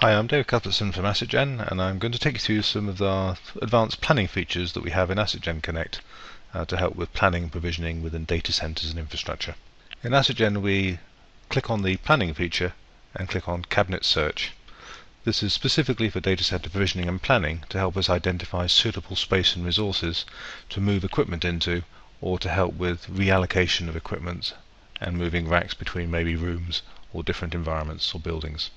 Hi, I'm David Cuthbertson from AssetGen, and I'm going to take you through some of the advanced planning features that we have in AssetGen Connect to help with planning and provisioning within data centers and infrastructure. In AssetGen, we click on the planning feature and click on cabinet search. This is specifically for data center provisioning and planning to help us identify suitable space and resources to move equipment into, or to help with reallocation of equipment and moving racks between maybe rooms or different environments or buildings.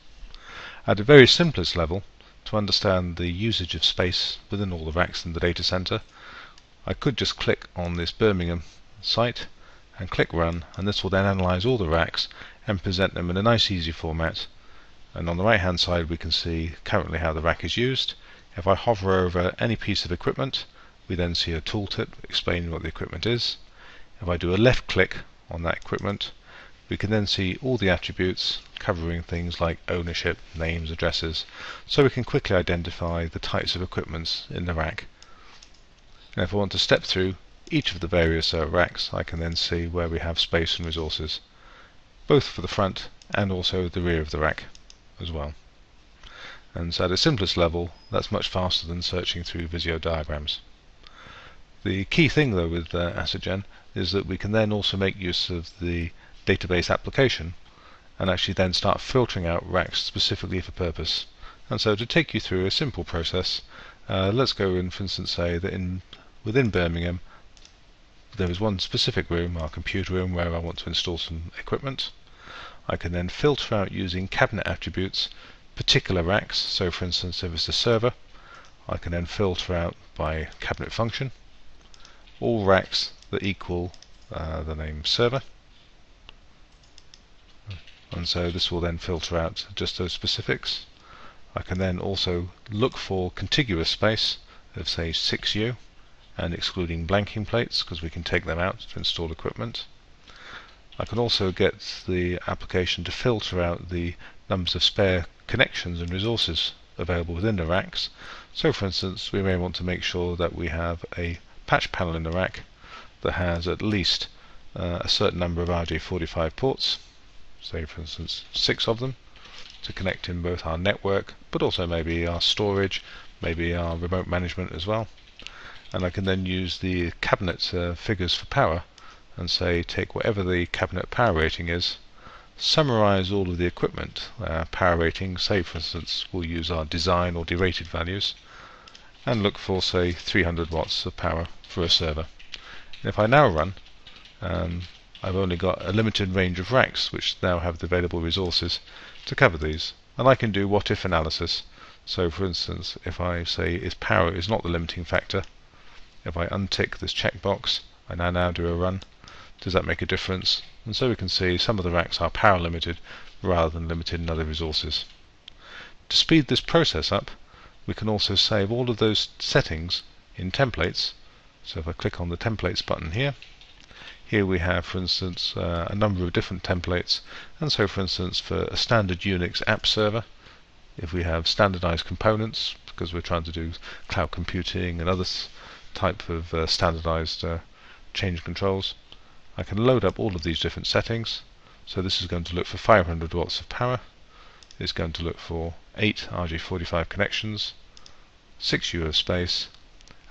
At the very simplest level, to understand the usage of space within all the racks in the data center, I could just click on this Birmingham site and click Run, and this will then analyze all the racks and present them in a nice easy format. And on the right hand side we can see currently how the rack is used. If I hover over any piece of equipment, we then see a tooltip explaining what the equipment is. If I do a left click on that equipment, we can then see all the attributes covering things like ownership, names, addresses, so we can quickly identify the types of equipment in the rack. And if I want to step through each of the various racks, I can then see where we have space and resources, both for the front and also the rear of the rack as well. And so at its simplest level, that's much faster than searching through Visio diagrams. The key thing though with AssetGen is that we can then also make use of the database application and actually then start filtering out racks specifically for purpose. And so to take you through a simple process, let's go and for instance say that within Birmingham there is one specific room, our computer room, where I want to install some equipment. I can then filter out using cabinet attributes particular racks. So for instance if it's a server, I can then filter out by cabinet function all racks that equal the name server. And so this will then filter out just those specifics. I can then also look for contiguous space of say 6U and excluding blanking plates because we can take them out to install equipment. I can also get the application to filter out the numbers of spare connections and resources available within the racks. So for instance we may want to make sure that we have a patch panel in the rack that has at least a certain number of RJ45 ports, say for instance 6 of them, to connect in both our network but also maybe our storage, maybe our remote management as well. And I can then use the cabinet figures for power and say take whatever the cabinet power rating is, summarize all of the equipment power rating, say for instance we'll use our design or derated values, and look for say 300 watts of power for a server. And if I now run, I've only got a limited range of racks which now have the available resources to cover these, and I can do what-if analysis. So for instance if I say if power is not the limiting factor, if I untick this checkbox and I now do a run, does that make a difference? And so we can see some of the racks are power limited rather than limited in other resources. To speed this process up, we can also save all of those settings in templates. So if I click on the templates button here, we have for instance a number of different templates. And so for instance for a standard UNIX app server, if we have standardized components because we're trying to do cloud computing and other type of standardized change controls, I can load up all of these different settings. So this is going to look for 500 watts of power, it's going to look for 8 RJ45 connections, 6U of space,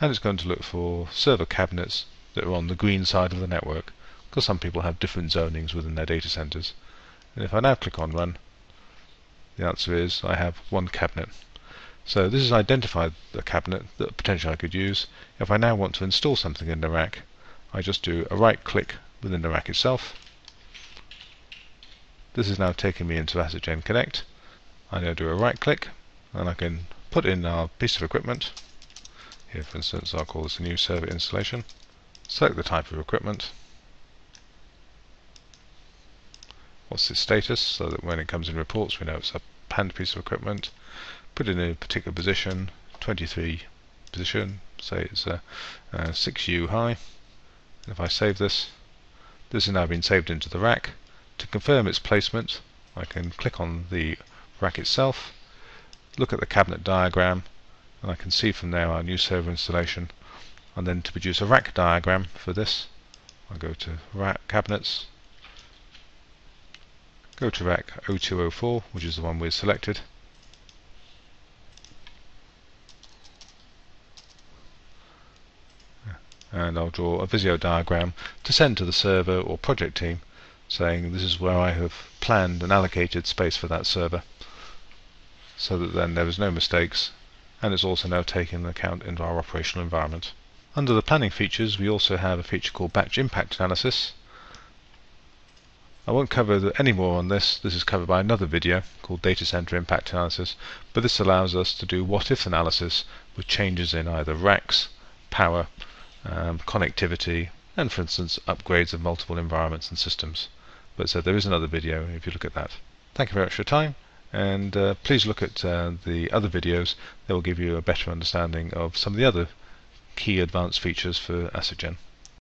and it's going to look for server cabinets that are on the green side of the network, because some people have different zonings within their data centers. And if I now click on Run, the answer is I have one cabinet. So this has identified the cabinet that potentially I could use. If I now want to install something in the rack, I just do a right click within the rack itself. This is now taking me into AssetGen Connect. I now do a right click and I can put in our piece of equipment. Here for instance I'll call this a new server installation. Select the type of equipment, what's its status, so that when it comes in reports we know it's a panned piece of equipment. Put in a particular position, 23 position, say it's a 6U high. And if I save this, this has now been saved into the rack. To confirm its placement, I can click on the rack itself, look at the cabinet diagram, and I can see from there our new server installation. And then to produce a rack diagram for this, I go to Rack Cabinets, go to Rack 0204, which is the one we selected, and I'll draw a Visio diagram to send to the server or project team, saying this is where I have planned and allocated space for that server, so that then there is no mistakes, and it's also now taken into account into our operational environment. Under the planning features, we also have a feature called Batch Impact Analysis. I won't cover any more on this. This is covered by another video called Data Center Impact Analysis, but this allows us to do what-if analysis with changes in either racks, power, connectivity, and for instance upgrades of multiple environments and systems. But so there is another video if you look at that. Thank you very much for your time, and please look at the other videos. They will give you a better understanding of some of the other key advanced features for AssetGen.